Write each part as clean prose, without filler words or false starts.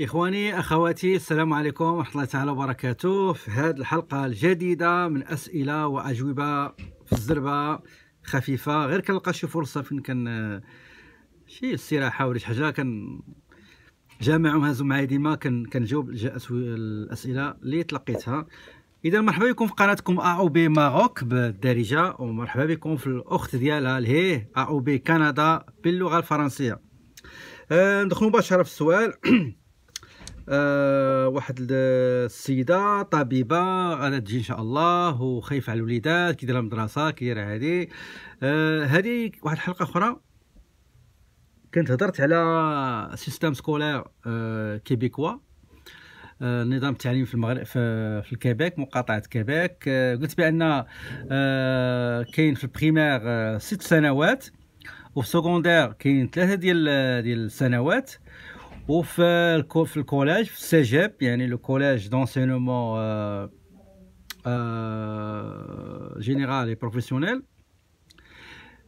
إخواني أخواتي السلام عليكم ورحمة الله تعالى وبركاته. في هذه الحلقة الجديدة من أسئلة وأجوبة في الزربة خفيفة، غير كنلقى شي فرصة فين كان شي استراحة ولا شي حاجة كنجمعهم هازو معايا، ديما كنجاوب الأسئلة اللي تلقيتها. إذا مرحبا بكم في قناتكم AOB ماروك بالدارجة، ومرحبا بكم في الأخت ديالها اللي هي AOB كندا باللغة الفرنسية. ندخلوا مباشرة في السؤال. واحد السيدة طبيبة غادا تجي ان شاء الله وخايفة على الوليدات، كيديرها مدرسة كيديرها هادي. هادي واحد الحلقة أخرى كنت هضرت على سيستيم سكولير كيبيكوا، نظام التعليم في المغرب في الكيبيك، مقاطعة كيبيك. قلت بأن كاين في البريمير 6 سنوات، وفي السكوندير كاين 3 ديال السنوات، وفي الكوليج في السجاب، يعني لو كوليج دونسينمون جينيرال اي بروفيسيونيل،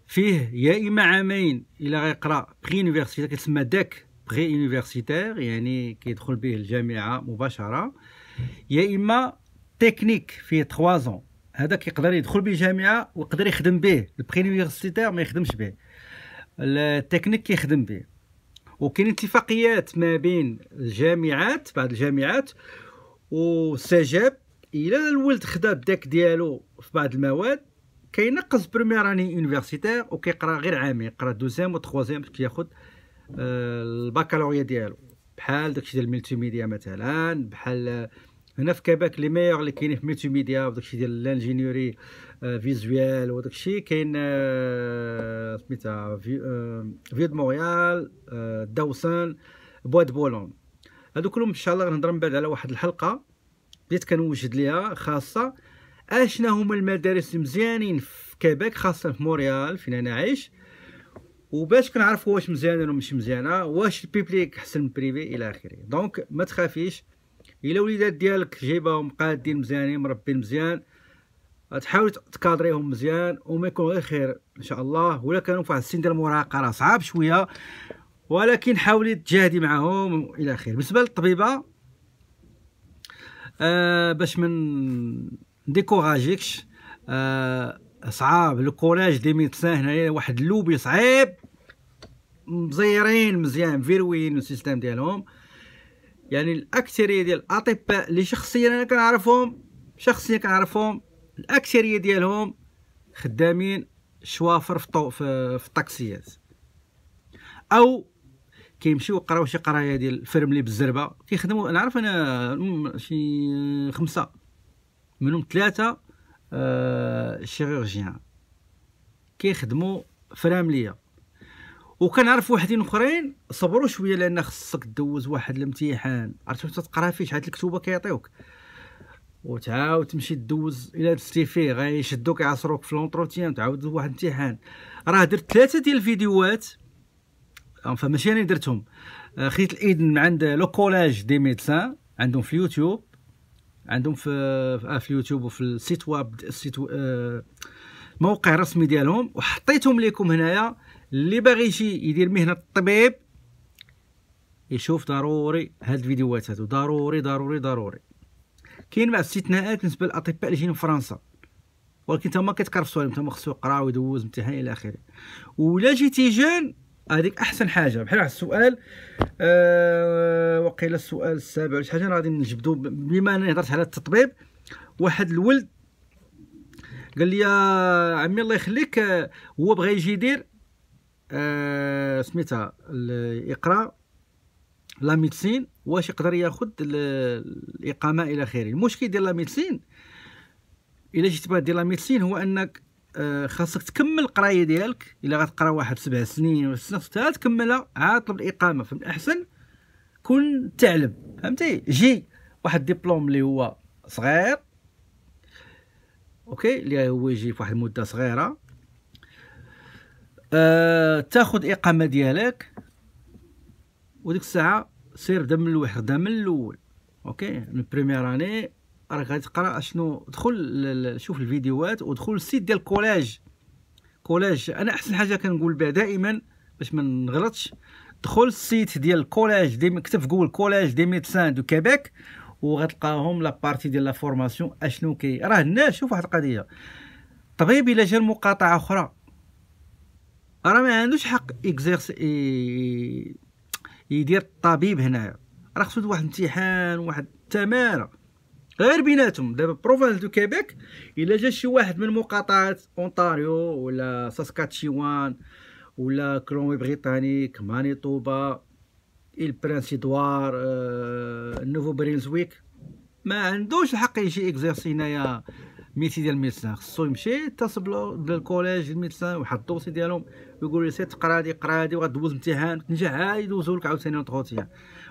فيه يا اما عامين الى غيقرا بري يونيفرسيتير، كتسمى داك بري يونيفرسيتير، يعني كيدخل به الجامعه مباشره، يا اما تكنيك فيه 3 زون، هذا كيقدر يدخل به الجامعه ويقدر يخدم به، البري يونيفرسيتير ما يخدمش به، التكنيك كيخدم به. وكاين اتفاقيات ما بين الجامعات، بعض الجامعات والسجاب، الى الولد خدا الداك ديالو في بعض المواد كينقص بريمير اني يونيفرسيتير وكيقرا غير عامين، يقرا دوزيام و تخوازيام باش كياخد الباكالوريا ديالو، بحال داكشي ديال الملتي ميديا مثلا، بحال هنا في كيباك لي ميور اللي كاينين في ملتي ميديا وداكشي ديال لانجينيوري فيزوال وداكشي، كاين سميتها في دو مونريال، داوسن، بوا د بولون. هادو كلهم ان شاء الله غنهضر من بعد على واحد الحلقه بديت كنوجد ليها خاصه، اشنا هما المدارس مزيانين في كيباك خاصه في مونريال فين انا عايش، وباش كنعرفوا واش مزيانه ولا ماشي مزيانه، واش البيبليك احسن من بريفي الى اخره. دونك ما تخافيش، الا وليدات ديالك جايباهم قادين مزيانين مربين مزيان، تحاول تكادريهم مزيان وما يكون غير خير ان شاء الله. ولا كانوا في واحد السن ديال المراهقه راه صعاب شويه، ولكن حاولي تجاهدي معاهم الى خير. بالنسبه للطبيبه باش ما نديكوراجيكش، صعاب لو كوليج دي ميدسان هنايا، واحد اللوبي صعيب، مزيرين مزيان فيروين السيستم ديالهم، يعني الاكثريه ديال الاطباء اللي شخصيا انا كنعرفهم، شخصيا كنعرفهم، الاكثريه ديالهم خدامين شوافر في الطاكسيات، او كيمشيو يقراو شي قرايه ديال الفرملي بالزربه كيخدموا. نعرف انا شي 5 منهم 3 شيرورجيان كيخدموا فرامليه، وكنعرف وحدين اخرين صبروا شويه لان خصك دوز واحد الامتحان، عرفتي تقرا فيه شحال الكتوبه كيعطيوك، وتعاود تمشي دوز، الى دزتي فيه غيشدوك يعصروك في لونتروتيان، تعاود واحد الامتحان. راه درت 3 ديال الفيديوهات، فماشي انا درتهم، خديت الاذن من عند لو كوليج دي ميدسان، عندهم في اليوتيوب، عندهم في اليوتيوب وفي السيت واب، موقع رسمي ديالهم، وحطيتهم لكم هنايا. اللي باغي يجي يدير مهنه الطبيب يشوف ضروري هاد الفيديوهات هادو، ضروري ضروري ضروري. كاين بعض الاستثناءات بالنسبه للاطباء اللي جايين من فرنسا، ولكن تما كيتكرفسوا عليهم، تما خصو يقرا ويدوز امتحان الى اخره. ولا جيتي جان هذيك احسن حاجه. بحال واحد السؤال، وقيله السؤال 7 ولا شي حاجه، غادي نجبدو بما انني هضرت على التطبيب. واحد الولد قال لي عمي الله يخليك، هو بغى يجي يدير سميتها الاقرا لا ميديسين، واش يقدر ياخذ الاقامه الى اخره. المشكل ديال لا ميديسين الا جيت باه دير لا ميديسين هو انك خاصك تكمل القرايه ديالك، الا غتقرا واحد 7 سنين ولا 6 سنين تكملها، عاد طلب الاقامه. فمن الاحسن كون تعلم، فهمتي، جي واحد ديبلوم اللي هو صغير، اوكي، اللي هو يجي في واحد المده صغيره، تاخذ اقامه ديالك، وديك الساعه سير بدا من الواحد، بدا من الاول، اوكي، من بريمير اني راك غادي تقرا شنو. دخل شوف الفيديوهات ودخل السيت ديال الكوليج، كوليج انا احسن حاجه كنقول بها دائما باش ما نغلطش، دخل السيت ديال الكولاج دي مكتب جوجل كولاج دي ميدسان دو كيبيك وغتلقاهم لا بارتي ديال لا فورماسيون اشنو كي راه هنا. شوف واحد القضيه، طبيب الا جا لمقاطعه اخرى راه ما عندوش حق اكزيرس يدير الطبيب هنايا، راه خصو واحد الامتحان واحد التماره غير بيناتهم. دابا بروفانس دو كيبيك الا جا شي واحد من مقاطعه اونتاريو ولا ساسكاتشيوان ولا كرومي بريطانيك مانيتوبا البرانس ادوار نوفو برينزويك، ما عندوش الحق يجي اكزيرسي هنايا ميتي ديال الميدسان. خصو يمشي يتصل بالكوليج الميدسان ويحط الدوسي ديالهم ويقول لي سير تقرا هادي قرا هادي وغدوز امتحان تنجح عاد يدوزو لك عاوتاني وتغوتيها.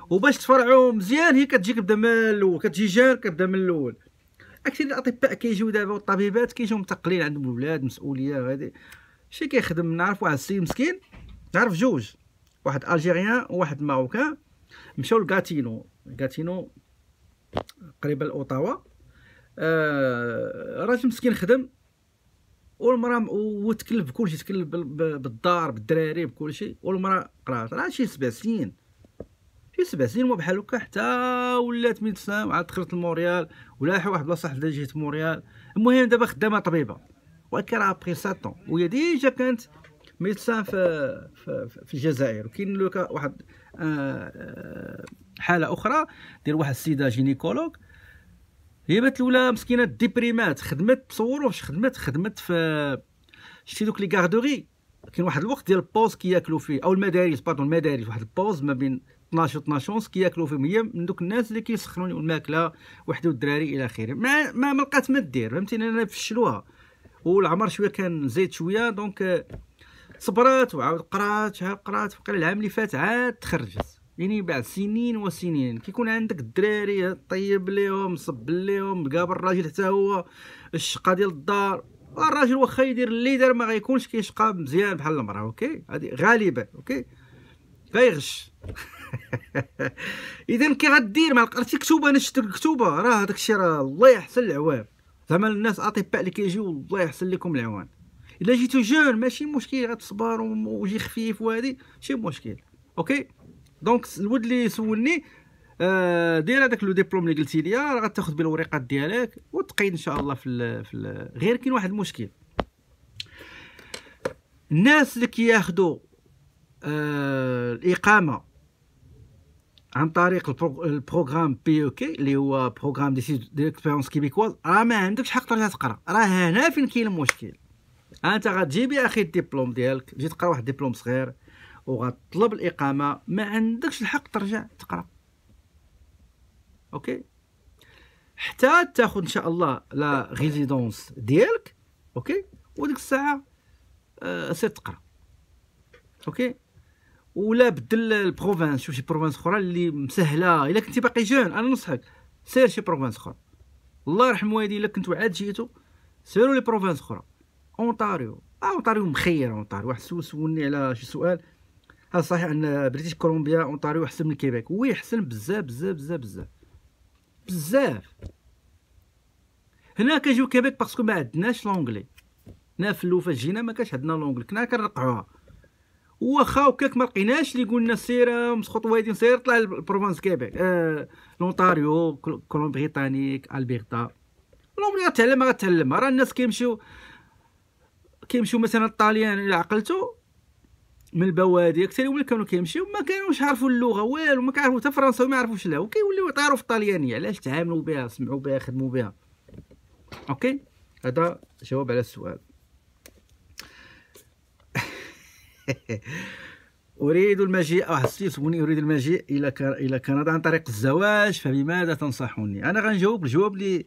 وباش تفرعوا مزيان هي كتجي كتبدا من الاول، كتجي جان كتبدا من الاول. اكثر الاطباء كيجيو دابا والطبيبات كيجيو متقلين، عندهم الولاد مسؤوليه غادي شي كيخدم. نعرف واحد السيد مسكين، نعرف جوج، واحد الجيريان وواحد ماروكان، مشاو لكاتينو، كاتينو قريبه لاوطاوا. راجل مسكين خدم والمراه وتكلف بكلشي، تكلف بالدار بالدراري بكلشي، والمراه قرات راه شي 7 سنين، شي 7 سنين مو بحال هكا حتى ولات ميدسان وعاد دخلت لموريال ولاح واحد بلاصه حدا جهه موريال. المهم دابا خدامه طبيبه ولكن راه بخي 7 ans، وهي ديجا كانت ميدسان في الجزائر. وكاين لوكا واحد حاله اخرى ديال واحد السيده جينيكولوج، هي بنت الاولى مسكينه ديبريمات، خدمت تصوروش، خدمت في شتي دوك لي كاردوري. كاين واحد الوقت ديال البوز كياكلوا فيه، او المدارس باردون، المدارس واحد البوز ما بين 12 و 12 ونص كياكلوا فيهم، هي من دوك الناس اللي كيسخنوا الماكله وحدو الدراري الى اخره. ما لقات ما دير، فهمتيني انا، فشلوها والعمر شويه كان زايد شويه، دونك صبرات وعاود قرات، شحال قرات بقى العام اللي فات عاد تخرجت. يعني بعد سنين وسنين كيكون عندك الدراري طيب ليهم صب ليهم، قابل الراجل حتى هو الشقه ديال الدار، الراجل واخا يدير اللي دار ما غيكونش كيشقى مزيان بحال المراه. اوكي هذه غالبا اوكي غيغش اذا كي غدير مع قريتي كتوبه، انا شفت الكتوبه راه داك الشيء راه الله يحسن العوام. زعما الناس اطباء اللي كيجيو الله يحسن لكم العوان، الا جيتو جون ماشي مشكل، غتصبر وجي خفيف وهادي ماشي مشكل. اوكي دونك الود اللي سولني دير هذاك لو ديبلوم اللي قلتي لي، راه غتاخذ بالوريقات ديالك وتقيد ان شاء الله في غير كاين واحد المشكل، الناس اللي كياخذوا الاقامه عن طريق البروغرام بي او كي اللي هو بروغرام دي اكسبيريونس كيبيكواز، راه ما عندكش حق ترجع تقرا. راه هنا فين كاين المشكل، انت غتجيب يا اخي الدبلوم ديالك، جيت تقرا واحد الدبلوم صغير وغطلب الاقامه، ما عندكش الحق ترجع تقرا. اوكي حتى تاخذ ان شاء الله لا ريزيدونس ديالك. اوكي وديك الساعه سير تقرا. اوكي ولا بدل البروفانس، شوف شي بروفانس اخرى اللي مسهله. الا كنتي باقي جون انا ننصحك سير شي بروفانس اخرى، الله يرحم والديك الا كنتو عاد جيتو سيروا لي بروفانس اخرى. اونتاريو اونتاريو مخير، اونتاريو واحد سولني على شي سؤال، هل صحيح ان بريتيش كولومبيا اونتاريو احسن من الكيبيك؟ وي احسن بزاف بزاف بزاف بزاف بزاف. هنا كنجيو كيبيك باسكو ما عندناش لونجلي، هنا في اللوفه جينا ما كانش عندنا لونجلي، كنا كنرقعوها واخا هكاك ما لقيناش اللي قلنا سير مسخوط وادي سير طلع لبروفانس كيبيك لونتاريو كولوم بريطانيك البيرتا. لونجلي غتعلم غتعلم، راه الناس كيمشيو مثلا الطاليان الى عقلتو من البوادي اكثر هما اللي كانوا كيمشيو، ما كانوش عارفوا اللغه والو، ما كيعرفوا حتى فرنساوي ما يعرفوش لها، وكيوليو يطيروا في الطاليانيه. علاش؟ تعاملوا بها، سمعوا بها، خدموا بها. اوكي هذا جواب على السؤال. اريد المجيء، واحد السيد سولني اريد المجيء الى كندا عن طريق الزواج فبماذا تنصحوني؟ انا غنجاوب الجواب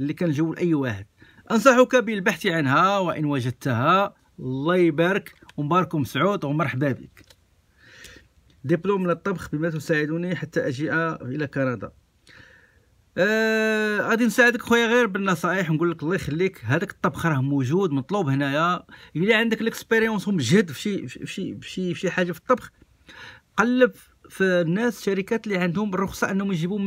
اللي كنجاوب لاي واحد، انصحك بالبحث عنها وان وجدتها. الله يبارك ومباركم سعود ومرحبا بك. دبلوم للطبخ بما تساعدني حتى اجيء الى كندا. غادي نساعدك خويا غير بالنصائح، نقول لك الله يخليك هذاك الطبخ راه موجود مطلوب هنايا. الا عندك الاكسبيريونس ومجهد في شي حاجه في الطبخ، قلب في الناس الشركات اللي عندهم الرخصه انهم يجيبوا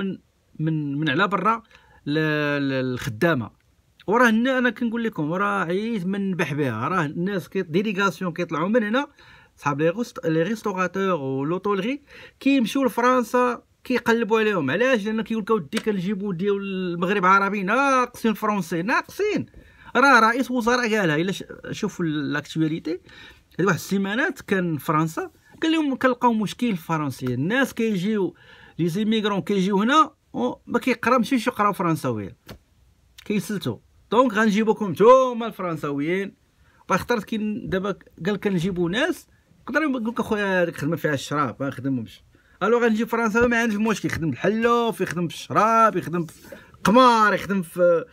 من على برا الخدامه. وراه هنا انا كنقول لكم راه عييت من نبح بها، راه الناس ديليغاسيون كيطلعوا من هنا صحاب لي ريستوراتور ولوطولري كيمشيو لفرنسا كيقلبوا عليهم. علاش؟ لان كيقول لك اودي كنجيبوا ديال المغرب عربي ناقصين فرونسي ناقصين. راه رئيس وزراء قالها، الا شوفوا لاكتواليتي هاد واحد السيمانات كان فرنسا قال لهم كنلقاو مشكل الفرنسيين، الناس كيجيو لي زيميغرون كيجيو هنا وما كيقراوش يقراو فرنساويه كيسلتو، دونك غنجيبوكم نتوما الفرنساويين. باغي اخترت كاين دابا قال كنجيبو ناس يقدروا يقول لك اخويا هذيك خدمه فيها الشراب ما نخدمهمش، الو غنجيب فرنساوي ما عندهش مشكل يخدم الحلوف يخدم في الشراب يخدم في القمار يخدم في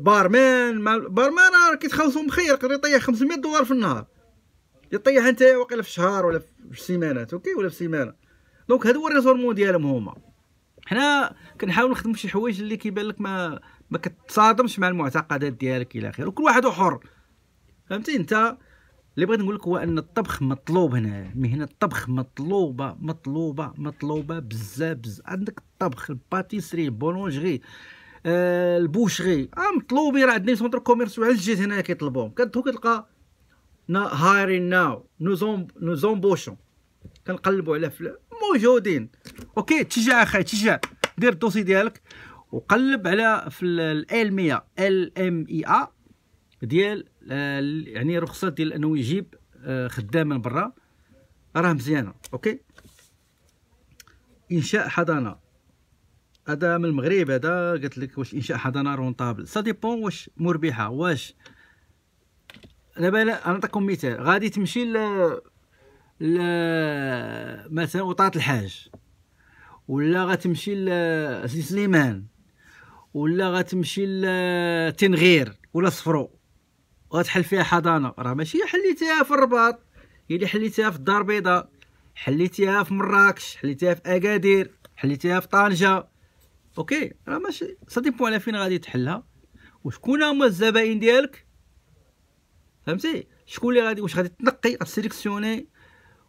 بارمان. بارمان راه كيتخلصوا مخير، يقدر يطيح 500 دولار في النهار يطيح انت واقيلا في شهر ولا في سيمانات اوكي ولا في سيمانه. دونك هادو هو الريزورمون ديالهم هما. حنا كنحاولوا نخدموا شي حوايج اللي كيبان لك ما كتصادمش مع المعتقدات ديالك الى اخره، وكل واحد حر. فهمتي انت اللي بغيت نقول لك هو ان الطبخ مطلوب هنا، مهنه الطبخ مطلوبه مطلوبه مطلوبه بزاف. عندك الطبخ الباتيسري البولونجري البوشري مطلوبين، راه عندنا سونتر كوميرسيو على الجهه هنا كيطلبوهم. كتدخل كتلقى هايرين ناو نوزومبوشون كنقلبوا على موجودين. اوكي اتجاه اخي اتجاه، دير الدوسي ديالك وقلب على في العلميه LMEA ديال يعني رخصه ديال انه يجيب خدام من برا راه مزيانه. اوكي انشاء حضانه، هذا من المغرب هذا قلت لك. واش انشاء حضانه رونطابل؟ سا ديبون واش مربحه. واش دابا انا نعطيكم مثال، غادي تمشي مثلا وطات الحاج ولا غتمشي لسليمان ولا غتمشي لتنغير ولا صفرو وغتحل فيها حضانه، راه ماشي حليتيها في الرباط هي اللي حليتيها في الدار البيضاء، حليتيها في مراكش، حليتيها في اكادير، حليتيها في طنجه. اوكي راه ماشي صديبو على فين غادي تحلها وشكون هما الزبائن ديالك. فهمتي شكون اللي غادي، واش غادي تنقي السيليكسيوني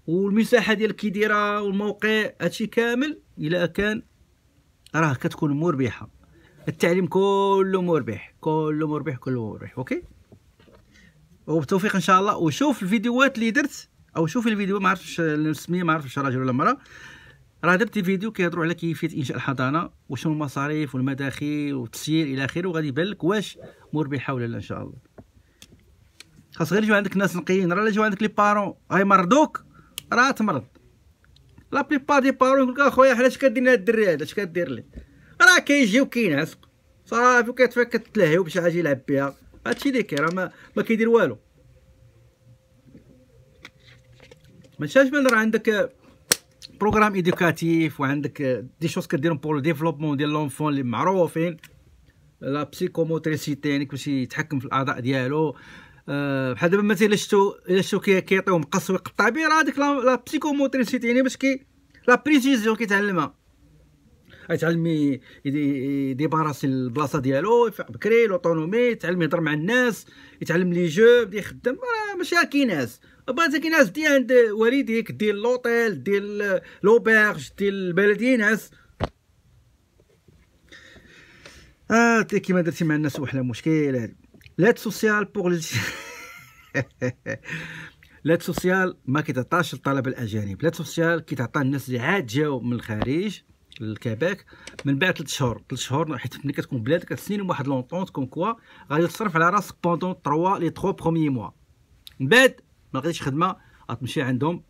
والمساحه ديال كي دايره والموقع هادشي كامل. الا كان راه كتكون مربحه. التعليم كله مربح كله مربح كله مربح. اوكي وبالتوفيق ان شاء الله. وشوف الفيديوهات اللي درت او شوف الفيديو ما عرفتش السميه ما عرفتش راجل ولا مراه، راه درت فيديو كيهضروا على كيفيه انشاء الحضانه وشنو المصاريف والمداخيل والتسيير الى اخره، وغادي يبان لك واش مربحه ولا لا ان شاء الله. خاص غير يجيو عندك ناس نقيين، راه الا جاو عندك لي بارون غيمرضوك راه تمرض. لا بليبار دي بارون يقول لك اخويا علاش كدير لنا الدري هذا اش كدير ليه، راه كيجي وكينعسق صافي وكتفك كتلهيو بشي حاجه يلعب بها. هادشي اللي كاين راه ما كيدير والو. ما تنساش بان راه عندك بروغرام ايديوكاتيف وعندك دي شوز كديرهم بور لو ديفلوبمون ديال لونفون اللي معروفين، لا بسيكوموتريسيتي يعني باش يتحكم في الاعضاء ديالو. بحال دابا مثلا الا شتو كيعطيو مقص ويقطع به، راه هذيك لا بسيكوموتريسيتي يعني باش كي لا بريزيزيون كيتعلمها، يتعلم يديباراسي البلاصه ديالو يفيق بكري لوطونومي، يتعلم يهضر مع الناس، يتعلم لي جو، بدا يخدم. راه ماشي كيناس بغات كيناس دي عند والديك ديال لوطيل ديال لوبيرج ديال البلديه ناس. كيما درتي مع الناس وحلا مشكل هذا. لا سوسيال بوغ لا سوسيال ما كيتعطاش للطلبه الاجانب، لا سوسيال كيتعطى الناس اللي عاد جاو من الخارج للكباك من بعد 3 شهور. 3 شهور حيت ملي كتكون بلادك كتسنين واحد لونطونط كوم كوا غادي تصرف على راسك بوندون 3 بروميي موا، من بعد ما لقيتش خدمه غتمشي عندهم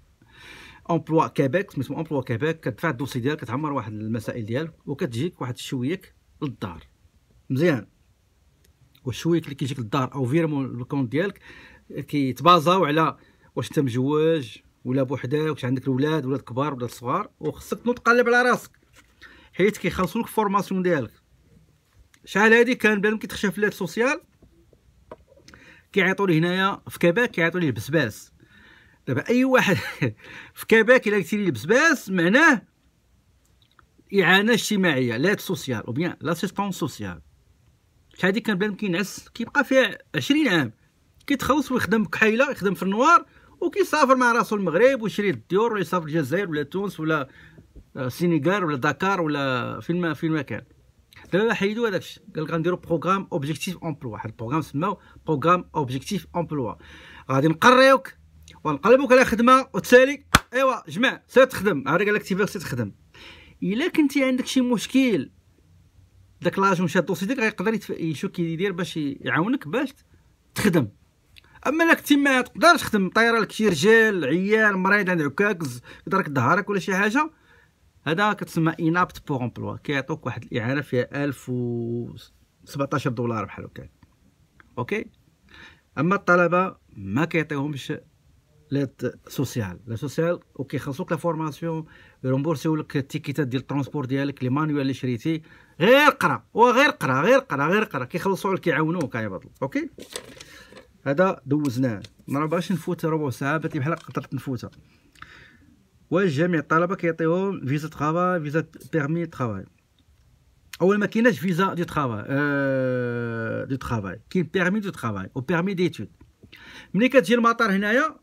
امبلوا كباك سميتهم امبلوا كباك، كتدفع الدوسي ديالك كتعمر واحد المسائل ديالك وكتجيك واحد الشويك للدار مزيان. والشويك اللي كيجيك للدار او فيرمون الكونت ديالك كيتبازاو على واش انت مزوج ولا بوحدك، واش عندك الاولاد ولاد كبار ولاد صغار، وخصك تنوض تقلب على راسك حيت كيخلصوا لك الفورماسيون ديالك. شحال هادي كان بانهم كيتخشى في لاد سوسيال كيعيطوا ليه هنايا في كباك كيعيطوا ليه البسباس. دابا اي واحد في كباك الا قلتي ليه البسباس معناه اعانه اجتماعيه لاد سوسيال او بيان لاسيستونس سوسيال. شحال هادي كان بانهم كينعس كيبقى فيها 20 عام كيتخلص ويخدم بكحيله يخدم في النوار وكيسافر مع راسو المغرب ويشري الديور ويسافر الجزائر ولا تونس ولا السينيغال ولا دكار ولا فين ما كان. دابا حيدو هذاك الشيء قال لك غنديرو بروغرام اوبجيكتيف امبلوا، واحد البروغرام سماو بروغرام اوبجيكتيف امبلوا، غادي نقريوك ونقلبوك على خدمه وتسالي ايوا جماع ستخدم. عرفت قال لك تيفاك ستخدم. الا كنتي عندك شي مشكل داك لاجون شاد الدوسي ديالك غيقدر يشوف يدير باش يعاونك باش تخدم. اما الا كنتي ما تقدرش تخدم، طايره لك شي رجال عيال مريض عند عكاكز يضرك ظهرك ولا شي حاجه، هذا كتسمى انابت بوغ امبلوا، كيعطوك واحد الاعانه فيها 1017 دولار بحال هكا. اوكي. اما الطلبه ما كيعطيهمش لا سوسيال وكيخلصوك لا فورماسيون، يرمبورسيو لك التيكيتات ديال الترونسبور ديالك، لي مانيوال اللي شريتي، غير قرا وغير قرا غير قرا غير قرا، كيخلصوا لك يعاونوك عباد الله. اوكي. هذا دوزناه، ما باغاش نفوت ربع ساعه، بات لي بحال قدرت نفوتها. وجميع الطلبه كيعطيوهم فيزا طرافاي، فيزا بيرمي طرافاي. اول ما كايناش فيزا دو طرافاي دو طرافاي، كاين بيرمي دو طرافاي و بيرمي ديتود. ملي كتجي المطار هنايا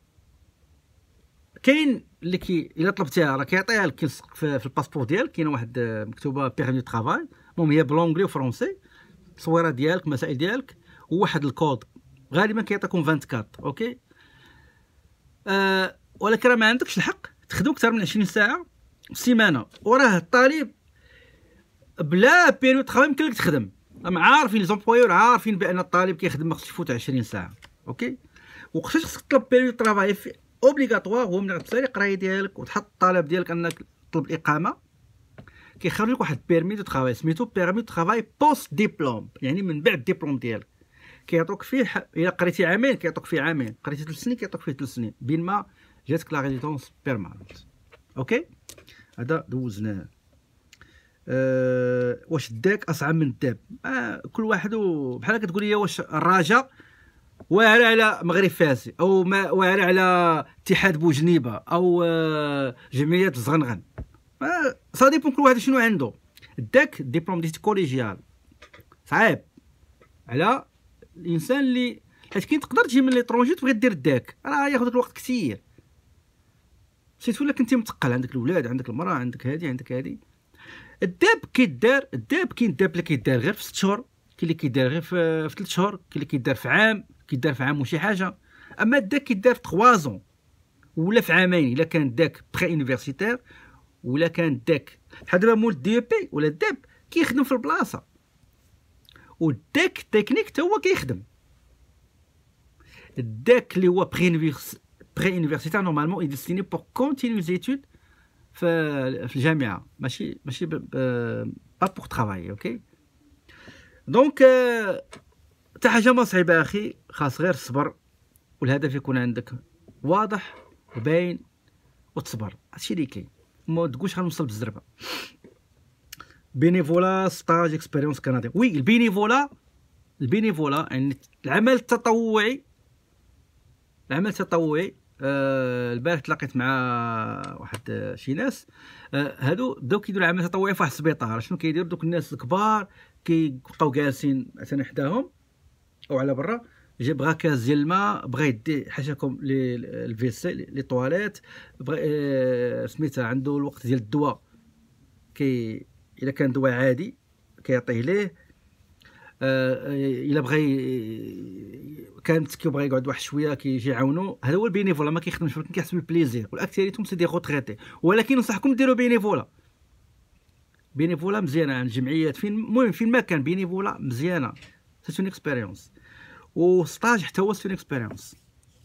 كاين اللي الا طلبتيها راه كيعطيها لك، كيلصق في الباسبور ديالك كاينه واحد مكتوبه بيرمي دو طرافاي، المهم هي بلونجلي وفرونسي، التصويره ديالك المسائل ديالك وواحد الكود غالبا كيعطيكم 24. اوكي. ولكن راه ما عندكش الحق تخدم اكثر من 20 ساعه في السيمانه، وراه الطالب بلا بيريود طرافاي يمكن لك تخدم. راهم عارفين لي زومبلويور عارفين بان الطالب كيخدم ما خصش يفوت 20 ساعه. اوكي. وقتاش خصك تطلب بيريود طرافاي في اوبليغاتوار؟ هو ملي غتسالي القرايه ديالك وتحط الطلب ديالك انك تطلب الاقامه، كيخرج لك واحد بيرمي دو طرافاي سميتو بيرمي دو طرافاي بوست ديبلوم، يعني من بعد الدبلوم ديالك كيعطوك فيه الا قريتي عامين كيعطوك فيه عامين، قريتي 3 سنين كيعطوك فيه 3 سنين، بين ما جاتك لا ريزيدونس بيرمانونت. اوكي. هذا دوزناه. واش الداك اصعب من الداب؟ كل واحد بحال كتقول لي واش الرجاء واعر على مغرب فاسي او واعر على اتحاد بوجنيبه او جمعيه الزغنغن، سا ديبون كل واحد شنو عنده. الداك ديبلوم ديال الكوليجيال صعيب على الانسان اللي حيت كاين، تقدر تجي من ليترونجي تبغي دير الداك راه ياخذ لك الوقت كثير، سيت ولا كنتي متقل، عندك الاولاد عندك المراه عندك هادي عندك هادي. الداب كيدار، الداب كاين الداب اللي كيدار غير في 6 شهور، كاين اللي كيدار غير في 3 شهور، كاين اللي كيدار في عام، كيدار في عام وشي حاجه. اما الداك كيدار في 3 زون ولا في عامين الا كان داك بري يونيفرسيتير، ولا كان داك بحال دابا مول دي بي ولا الداب كيخدم في البلاصه، والداك التكنيك تا هو كيخدم. الداك اللي هو بري يونيفرسيتير نورمالمون اي ديستيني بور كونتينيو زيتود في الجامعه، ماشي با بور طرافاي. اوكي. دونك حتى حاجه ما صعيبه اخي، خاص غير الصبر والهدف يكون عندك واضح وباين وتصبر، هادشي اللي كاين. ما تقولش غنوصل بالزربه. بينيفولا ستاج اكسبيريونس كندي، وي البينيفولا يعني العمل التطوعي. العمل التطوعي البارح تلاقيت مع واحد شي ناس، هادو بداو كيديروا العمل التطوعي في واحد السبيطار. شنو كيديروا دوك الناس الكبار كيبقاو جالسين مثلا حداهم او على برا، جا بغا كاس ديال الماء، بغا يدي حاشاكم الفيسي لي طواليت، بغا سميتها عنده الوقت ديال الدواء، كي الا كان دواء عادي كيعطيه ليه، الا بغى كانت كيبغى يقعد واحد شويه كيجي يعاونو. هذا هو البينيفولا، ما كيخدمش ولكن كيحسب البليزير، والاكثريتهم سي دي غوتريتي. ولكن ننصحكم ديروا بينيفولا مزيانه عن الجمعيات، فين المهم فين ما كان بينيفولا مزيانه، سيتون اكسبيريونس. وستاج حتى هو سيتون اكسبيريونس.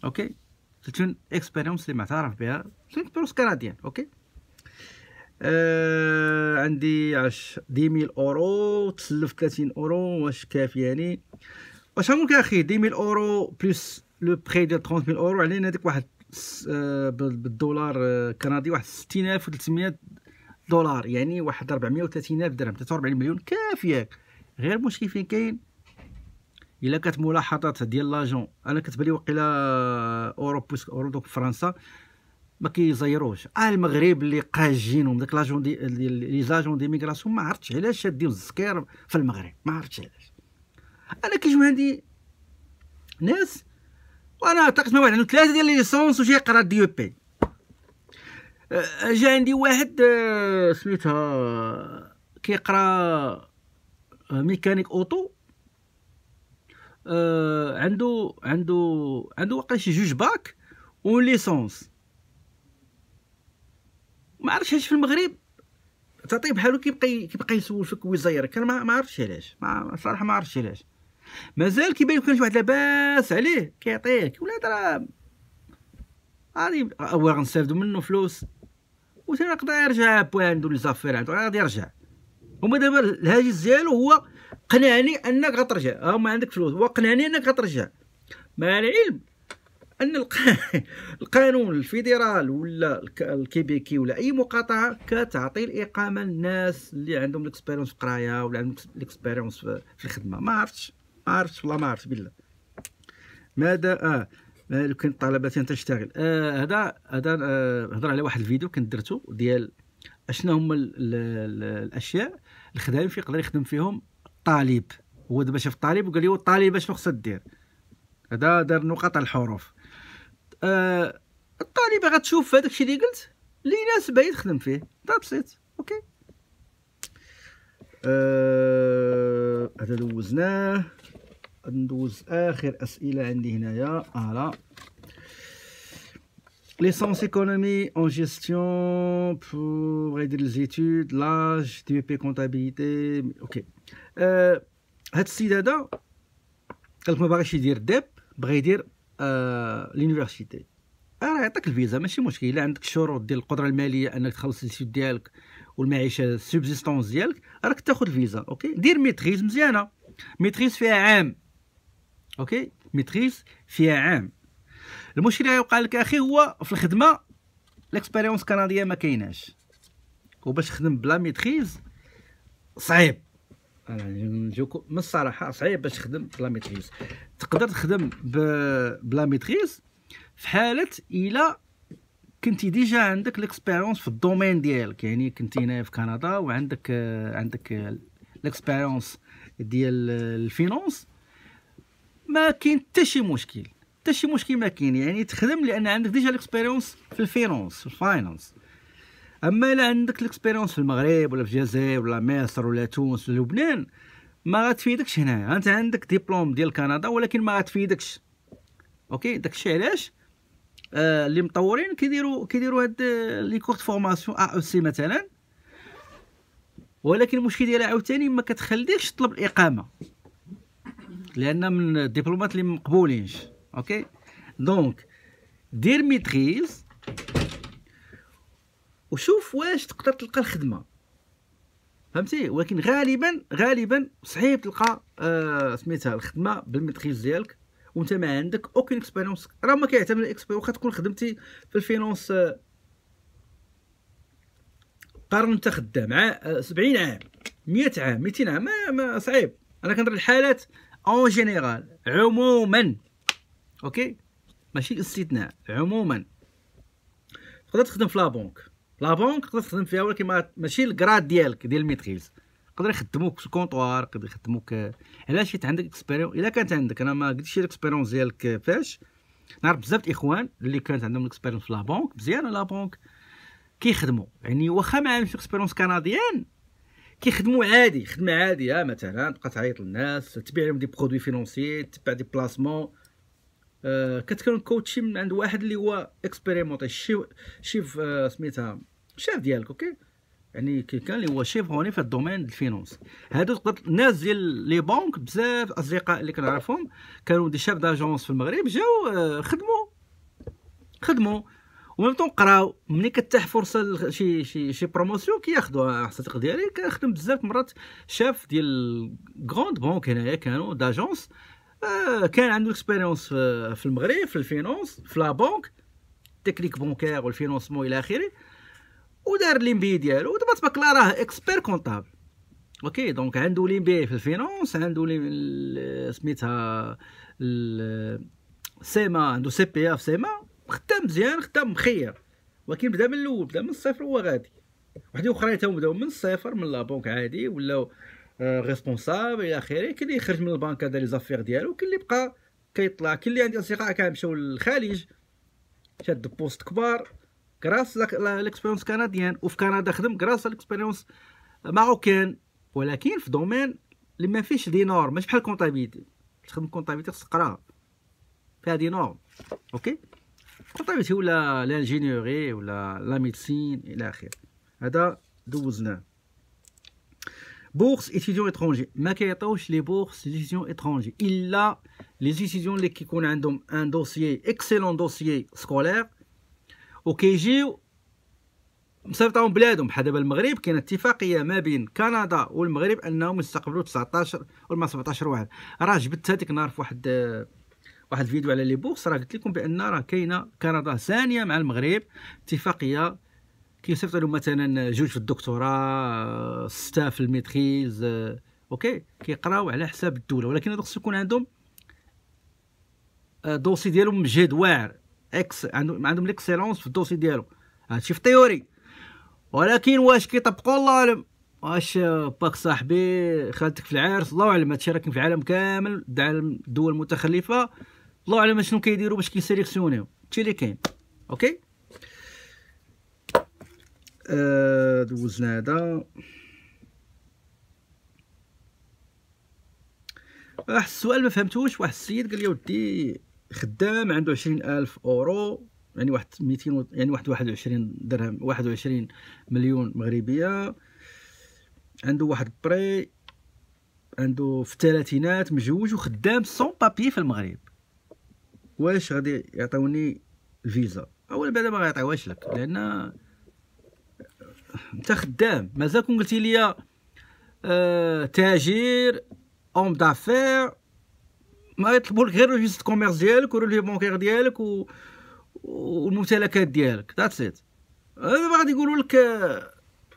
اوكي. سيتون اكسبيريونس اللي معترف بها، سيتون اكسبيريونس كنديان. اوكي. عندي 10,000 يورو تسلف 30 يورو، واش كافياني؟ واش غنقول لك اخي 10,000 يورو بلس لو بري ديال 30,000 يورو، علينا هذيك واحد بالدولار كندي واحد 60,300 دولار، يعني واحد 430,000 درهم، 43 مليون كافياك. غير المشكل فين كاين؟ الا كانت ملاحظات ديال لاجون، انا كتبان لي وقيلا اورو بوسك اورو دوك فرنسا ما كيزيروش المغرب اللي قاجينهم داك لاجون ديال لي زاجون دي ميغراسيون، ما عرفتش علاش شادين الزكير في المغرب، ما عرفتش علاش. انا كيجيو عندي ناس، وانا التقيت مع واحد عنده 3 ديال لي ليسونس وجاي يقرا دي او بي، جا عندي واحد سميتها كيقرا ميكانيك اوتو، عنده واقع شي 2 باك وليسونس. ما عرفتش علاش في المغرب تعطيه بحالو كيبقى يسول فيك ويزيرك. انا ما عرفتش علاش، صراحه ما عرفتش علاش. مازال كيبان لك واحد لاباس عليه كيعطيك ولاد راه غادي اولا غنستافدو منه فلوس، وثاني نقدر يرجع بواندو لي زافير عنده غادي يرجع. هما دابا الهاجس ديالو هو قنعني انك غترجع، ها ما عندك فلوس هو قنعني انك غترجع، مع العلم ان القانون الفيدرال ولا الكيبيكي ولا اي مقاطعه كتعطي الاقامه للناس اللي عندهم الاكسبيريونس في القرايه ولا عندهم الاكسبيريونس في الخدمه. ما عرفتش والله ما عرفت بالله. ماذا كاين الطلبات تشتغل. هذا هضر على واحد الفيديو كنت درته ديال اشنو هما الاشياء الخدمات اللي يقدر يخدم فيهم الطالب. هو دابا شاف الطالب وقال له الطالبه شنو خصها دير. هذا دار نقاط على الحروف. الطالبه غتشوف هذاك الشيء اللي قلت اللي يناسبها يخدم فيه، بسيط. اوكي هذا دوزناه. ندوز اخر اسئله عندي هنايا. لا ليسونس ايكونومي اون جيستيون بور غيدير لي زيتود لاج دي بي كونطابيليتي. اوكي هاد السيد هذا قالك ما باغيش يدير ديب، بغى يدير لونيفرسيتي. راه يعطيك الفيزا ماشي مشكل الا عندك الشروط ديال القدره الماليه انك تخلص السيد ديالك والمعيشه السوبزيستونس ديالك راك تاخذ الفيزا. اوكي دير ميتريز مزيانه، ميتريز فيها عام. اوكي ميتريز فيها عام. المشكل اللي يوقع لك اخي هو في الخدمه الاكسبيريونس كنديه ما كايناش، وباش تخدم بلا ميتريز صعيب. انا نجيكم من الصراحه صعيب باش تخدم بلا ميتريز. تقدر تخدم بلا ميتريز في حاله الا كنتي ديجا عندك الاكسبيريونس في الدومين ديالك، يعني كنتي هنا في كندا وعندك الاكسبيريونس ديال الفينونس، ما كاين حتى شي مشكل، حتى شي مشكل ما كاين. يعني تخدم لان عندك ديجا الاكسبيريونس في الفينونس في الفاينانس. اما الا عندك الاكسبيريونس في المغرب ولا في الجزائر ولا مصر ولا تونس ولا لبنان ما غتفيدكش هنايا. انت عندك ديبلوم ديال كندا ولكن ما غتفيدكش. اوكي داكشي علاش اللي مطورين كيديروا هاد لي كورت فورماسيون ا او سي مثلا، ولكن المشكل ديالها عاوتاني ما كتخليكش تطلب الاقامه لان من الدبلومات اللي مقبولينش. اوكي دونك دير ميتريز وشوف واش تقدر تلقى الخدمه، فهمتي؟ ولكن غالبا صعيب تلقى سميتها الخدمه بالميتريز ديالك وانت ما عندك اوكين اكسبيريونس. راه ما كيعتمد الاكسبيريونس. كتكون خدمتي في الفينونس قارن انت خدام مع 70 عام 100 عام 200 عام ما صعيب. انا كنهضر الحالات اون جينيرال عموما. اوكي ماشي استثناء، عموما تقدر تخدم في لا بونك تقدر تخدم فيها ولكن ماشي الكراد ديالك ديال الميتريز. يقدر يخدموك في الكونطوار، يقدر يخدموك علاش حيت عندك اكسبيريونس. الا كانت عندك، انا ما قلتش الاكسبيريونس ديالك فاش نعرف بزاف الاخوان اللي كانت عندهم الاكسبيريونس في لا بونك مزيان. لا بونك كيخدموا يعني واخا ما عندهمش اكسبيريونس كنديان كيخدموا عادي، خدمه عاديه. مثلا تبقى تعيط للناس، تبيع لهم دي برودوي فينونسي، تبع دي بلاسمون. كتكون كوتشي من عند واحد اللي هو اكسبيريمونطي شيف سميتها شاف ديالك. اوكي يعني كان اللي هو شيف هوني في الدومين الفينونس. هادو تقدر الناس ديال لي بانك بزاف اصدقاء اللي كنعرفهم كانوا دي شاف داجونس في المغرب جاو خدموا ومن طون قراو. ملي كتاح فرصه شي شي شي بروموسيون كياخذوها. الصديق ديالي كنخدم بزاف مرات شاف ديال غروند بانك هنايا كانوا داجونس كان عنده اكسبيريونس في المغرب في الفينونس في لا بانك تكنيك بونكير والفينونسمون الى اخره، ودار الامبي ديالو ودابا تبارك الله راه اكسبير كونطابل. اوكي دونك عنده الامبي في الفينونس، عنده سميتها السيما، عنده سي بي اف سيما، خدام مزيان خدام مخير. ولكن بدا من الاول، بدا من الصفر هو غادي. وحدين اخرين تاو بداو من الصفر من لا بونك عادي ولاو ريسبونسابل الى اخره. كاين اللي خرج من البنك دار لي زافير ديالو، كاين اللي بقى كيطلع، كاين اللي عندي اصدقاء كيمشيو للخليج شاد بوست كبار كراس الاكسبيريونس كنديان، وفي كندا خدم كراس الاكسبيريونس ماروكان ولكن في دومين اللي ما فيهش دي نورم. ماشي بحال كونطابيليتي، باش تخدم كونطابيليتي خصك تقراها فيها دي نورم. اوكي طبيبتي ولا لانجينيوري ولا لا ميديسين الى اخره. هذا دوزناه. بورس اتيديون اترونجي، ما كيعطيوش لي بورس ليزيديون اترونجي الا ليزيديون اللي كيكون عندهم ان دوسيي اكسيلون دوسيي سكولير وكيجيو مسافطاهم بلادهم. بحال دابا المغرب كاين اتفاقيه ما بين كندا والمغرب انهم يستقبلوا 19 ولا 17 واحد. راه جبت هذيك النهار في واحد الفيديو على لي بورس، راه قلت لكم بان راه كاينه كندا ثانيه مع المغرب اتفاقيه كيصيفطوا لهم مثلا جوج في الدكتوراه، 6 في الميتريز، اوكي، كيقراو على حساب الدوله، ولكن هذو خصو يكون عندهم الدوسي ديالهم مجهد واعر، اكس عندهم ليكسيلونس في الدوسي ديالهم. هادشي في التيوري، ولكن واش كيطبقوا الله اعلم. واش باك صاحبي خالتك في العرس الله اعلم. هادشي راه كاين في العالم كامل، الدول المتخلفه الله اعلم شنو كيديروا باش كيسيليكسيونيو، هادشي اللي كاين. اوكي دوزنا هذا. واحد السؤال ما فهمتوش، واحد السيد قال لي ودي خدام عنده 20,000 أورو، يعني واحد 200 يعني واحد 21 درهم 21 مليون مغربيه، عنده واحد بري، عنده في الثلاثينات، مجوج وخدام سون بابي في المغرب، واش غادي يعطوني الفيزا؟ اولا بعدا ما غيعطيوهاش لك لان انت خدام. مازال كون قلتي لي تاجر اوم دافير ما يطلبوا لك غير ريجيست كوميرس ديالك ورولي بونكير ديالك والممتلكات ديالك، ذاتس ات. دابا غادي يقولوا لك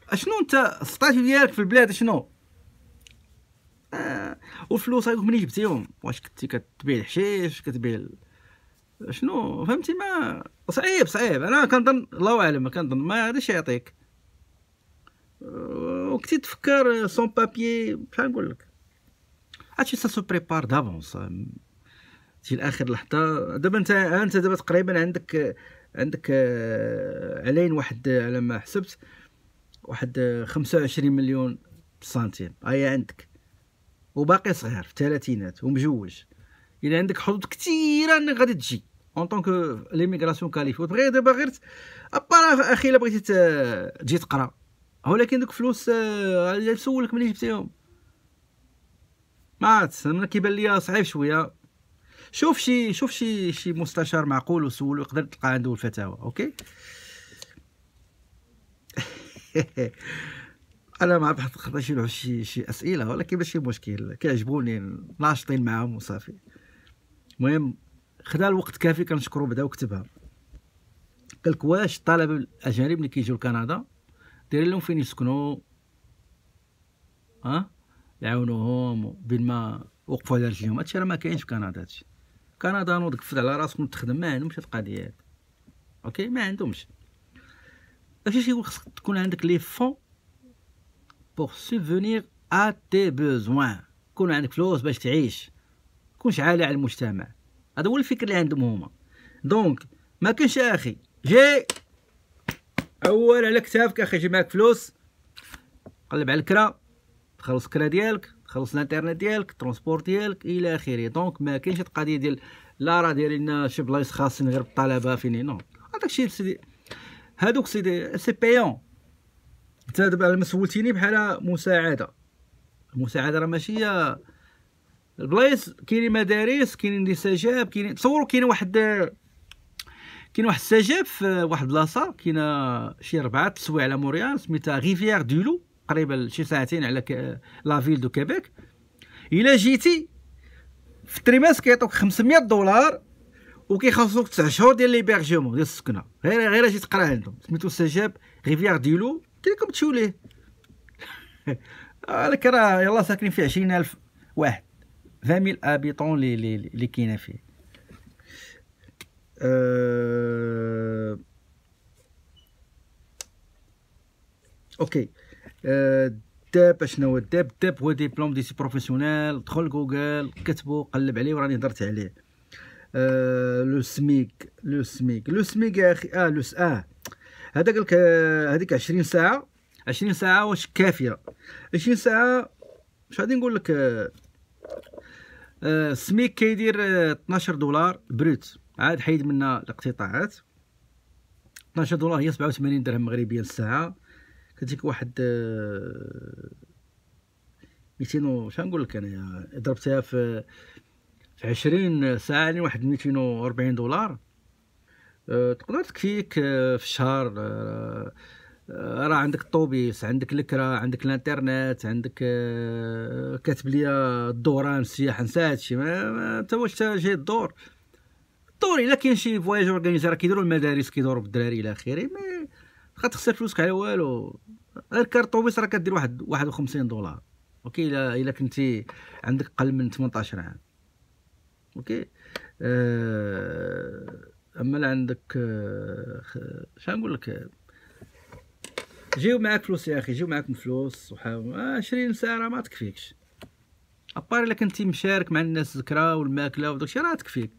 اشنو انت السطاج ديالك في البلاد شنو، والفلوس هذوك منين جبتيهم؟ واش كنتي كتبيع الحشيش كتبيع شنو؟ فهمتي؟ ما صعيب صعيب. انا كنظن الله اعلم، ما كنظن ما غاديش يعطيك. وكنتي تفكر سون بابيي، بحال نقول لك هادشي سا سو بريبار دافونس، تجي لاخر لحظه. دابا انت دابا تقريبا عندك علين واحد على ما حسبت واحد 25 مليون سنتيم هي عندك، وباقي صغير في الثلاثينات ومجوج. الا عندك حظوظ كثيره انك غادي تجي اون طونك ليميغراسيون كاليف، وتبغي دابا غير ابار اخي الا بغيتي تجي تقرا، ولكن دوك فلوس غادي نسولك منين جبتيهم. ما عرفت، انا كيبان ليا صعيب شويه. شوف شي مستشار معقول وسولو، يقدر تلقى عنده الفتاوى. اوكي انا ما عرفت خطرش شي اسئله، ولكن ماشي مشكل، كيعجبوني ناشطين معاهم وصافي. المهم خدا الوقت كافي، كنشكرو بدا وكتبها. قالك واش الطلبه الاجانب اللي كيجيو لكندا دايرين لهم فين يسكنوا، يعاونوهم بين ما وقفوا على رجليهم. هادشي راه ما كاينش في كندا. هادشي كندا نوض قفز على راسك وتخدم، ما عندهمش هاد القضيه هادي. اوكي ما عندهمش. داكشي كيقول خصك تكون عندك لي فون بور سوفونير ا تي بوزوان، يكون عندك فلوس باش تعيش، متكونش عالي على المجتمع. هذا هو الفكر اللي عندهم هما. دونك ما كاينش اخي جاي اول على كتافك اخي، جي معاك فلوس قلب على الكرا، تخلص الكرا ديالك، تخلص الانترنت ديالك، الترونسبور ديالك الى اخره. دونك ما كاينش هاد القضيه ديال لا راه دايرين لنا شي بلايص خاصين غير بالطلبه فين نو. هذاك الشيء سيدي، هادوك سيدي سي بايون. انت دابا على ما سولتيني بحال مساعده، المساعده راه ماشي هي البلايص. كاينين مدارس، كاينين دي سجاب، كاينين تصوروا كاين واحد السجاب في واحد البلاصه، كاين شي 4 تسوايع على موريال سميتها ريفيير دو لو، قريبه شي ساعتين على لا فيل دو كيبيك. الا جيتي في التريماس كيعطوك $500 وكيخلصوك 9 شهور ديال ليبرجيمون ديال السكنه، غير اجي تقرا عندهم. سميتو السجاب ريفيير دو لو، كلكم تمشيو ليه. هذاك راه يلاه ساكنين فيه 20,000 واحد، 20,000 ابيطون اللي كاينه فيه. اوكي داب شنو هو الداب؟ الداب هو ديبلوم ديسي بروفيسيونيل. دخل جوجل كتبو قلب عليه وراني هضرت عليه. لو سميك يا اخي. هذا قال لك هذيك 20 ساعه واش كافيه؟ 20 ساعه واش غادي نقول لك؟ سميك كيدير $12 بروت، عاد حيد منا الاقتطاعات. 12 دولار هي 87 درهم مغربيه للساعه، كتجيك واحد 200 شحال نقول لك انايا، ضربتها في 20 ساعه يعني واحد 240 دولار تقدر تكفيك في الشهر. راه عندك الطوبيس، عندك الكرا، عندك الانترنت، عندك كاتب ليا الدوران السياحه، نسى هادشي. ما انت واش جاي الدور الا كاين شي فواياج اورغانيزي راه كيديروا المدارس، كيدوروا بالدراري الى اخره، مي غتخسر فلوسك على والو. غير كارت طوبيس راه كدير واحد 51 دولار اوكي، الا كنتي عندك اقل من 18 عام اوكي. اما لا عندك شحال نقول لك، جيو معاك فلوس يا اخي، جيو معاكم فلوس وحاول 20 ساعه راه ما تكفيكش، ابار الا كنتي مشارك مع الناس الذكرى والماكله وداكشي راه تكفيك.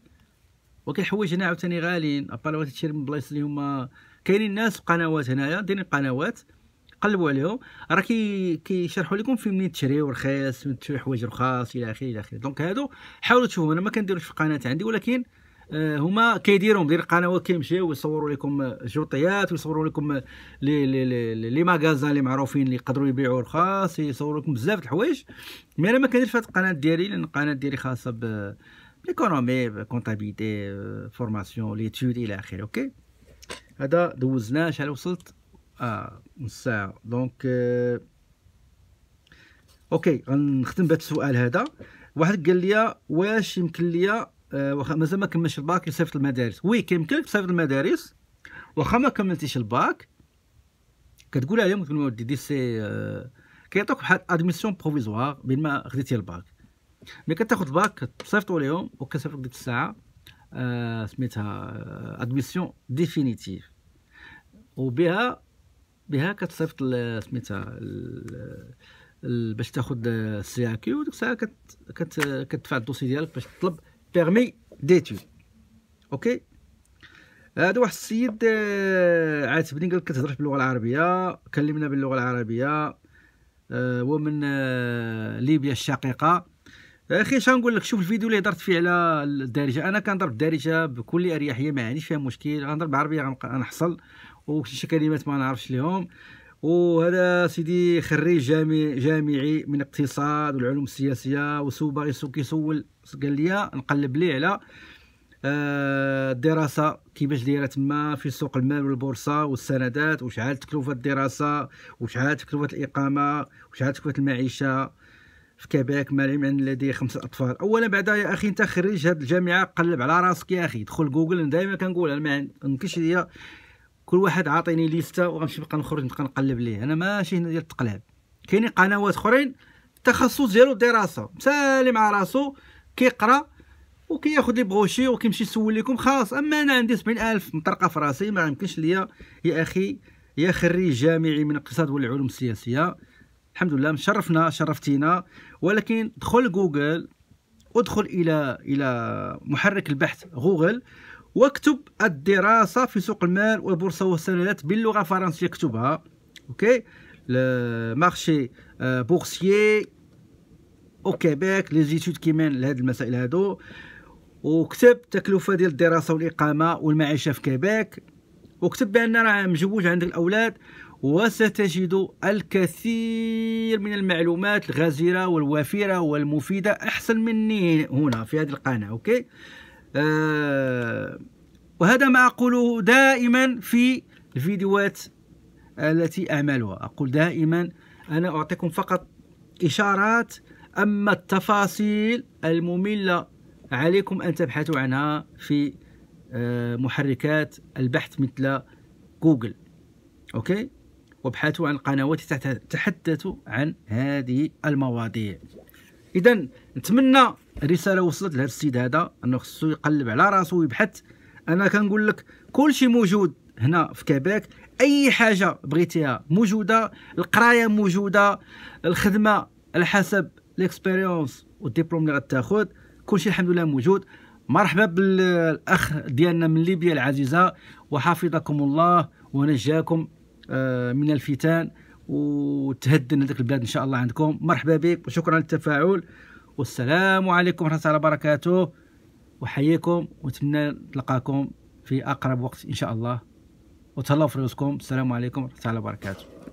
ولكن الحوايج هنا عاوتاني غاليين، ابار تشري من بلايص اللي هما كاينين ناس قنوات هنايا دايرين قنوات، قلبوا عليهم راه كيشرحوا لكم في منين تشريو رخيص، من تشري حوايج رخاص الى اخره الى اخره. دونك هادو حاولوا تشوفوا، انا ما كنديروش في القناه عندي، ولكن هما كيديرهم ديال القنوات، كيمشيو ويصوروا لكم جوطيات، ويصوروا لكم لي ماغازان اللي معروفين اللي يقدروا يبيعوا رخاص، يصوروا لكم بزاف د الحوايج. مي انا ما كنديرش في هاد القناه ديالي، لان القناه ديالي خاصه بالايكونومي، كونطابيليتي، فورماسيون، ليتود الى اخره اوكي. هذا دوزناه شحال وصلت نص ساعه دونك اوكي. غنختم بهذا السؤال هذا. واحد قال لي واش يمكن ليا واخا مازال ما كملش الباك يصيفط المدارس؟ وي كيمكن لك تصيفط المدارس واخا ما كملتيش الباك، كتقول عليهم كتقول لهم ودي دي سي كيعطوك بحال ادميسيون بروفيزوار بين ما خديتي الباك. ملي كتاخد الباك تصيفطو ليهم وكتصيفط ديك الساعه سميتها ادميسيون ديفينيتيف، وبها كتصيفط سميتها باش تاخد السي اكي، وديك الساعه كتدفع الدوسي ديالك باش تطلب بيرمي ديتود اوكي. هذا واحد السيد عاتبني قال كتهضر باللغه العربيه، كلمنا باللغه العربيه، هو من ليبيا الشقيقه. اخي شنقول لك، شوف الفيديو اللي هضرت فيه على الدارجه، انا كنضرب الدارجه بكل اريحيه، ما عنديش فيها مشكل، غنضرب بالعربيه غنحصل وشي كلمات ما نعرفش ليهم. وهذا سيدي خريج جامعي من الاقتصاد والعلوم السياسيه، وسوبا كيسول قال لي نقلب ليه على الدراسه كيفاش دايره تما في سوق المال والبورصه والسندات، وشحال تكلفه الدراسه، وشحال تكلفه الاقامه، وشحال تكلفه المعيشه في كيبيك مع العلم عن لدي 5 أطفال. اولا بعدا يا اخي انت خريج هذه الجامعه، قلب على راسك يا اخي، دخل جوجل. انا دائما كنقول انا ما هي كل واحد عاطيني ليستا وغنمشي نبقى نخرج نبقى نقلب ليه، انا ماشي هنا ديال التقلاب. كاينين قنوات اخرين التخصص ديالو دراسه، مسالي مع راسو كيقرا وكياخذ لي بروشي وكيمشي يسول ليكم خاص. اما انا عندي 70000 مطرقه في راسي، ما يمكنش ليا يا اخي يا خريج جامعي من الاقتصاد والعلوم السياسيه. الحمد لله مشرفنا شرفتينا، ولكن دخل جوجل ادخل الى محرك البحث جوجل واكتب الدراسه في سوق المال والبورصه والسندات باللغه الفرنسيه، اكتبها اوكي، مارشي بورسيي او كيبيك، لي زيتود كيمان لهاد المسائل هادو، وكتب تكلفه ديال الدراسه والاقامه والمعيشه في كيبيك، وكتب بان راه مجوج عندك الاولاد، وستجد الكثير من المعلومات الغزيره والوافره والمفيده احسن مني هنا في هذه القناه اوكي. وهذا ما أقوله دائما في الفيديوهات التي أعملها، أقول دائما أنا أعطيكم فقط إشارات، أما التفاصيل المملة عليكم أن تبحثوا عنها في محركات البحث مثل جوجل أوكي، وابحثوا عن قنوات تتحدث عن هذه المواضيع. إذا نتمنى الرساله وصلت لهذا السيد هذا، انه خصو يقلب على راسو ويبحث. انا كنقول لك كلشي موجود هنا في كيبيك، اي حاجه بغيتيها موجوده، القرايه موجوده، الخدمه على حسب ليكسبيريونس والدبلوم اللي غتاخذ، كلشي الحمد لله موجود. مرحبا بالاخ ديالنا من ليبيا العزيزه، وحفظكم الله ونجاكم من الفتان، وتهدن هذيك البلاد ان شاء الله عندكم. مرحبا بك وشكرا للتفاعل، والسلام عليكم ورحمة الله وبركاته. وحييكم ونتمنى نلقاكم في أقرب وقت إن شاء الله، وتهلاو في رزقكم. السلام عليكم ورحمة الله وبركاته.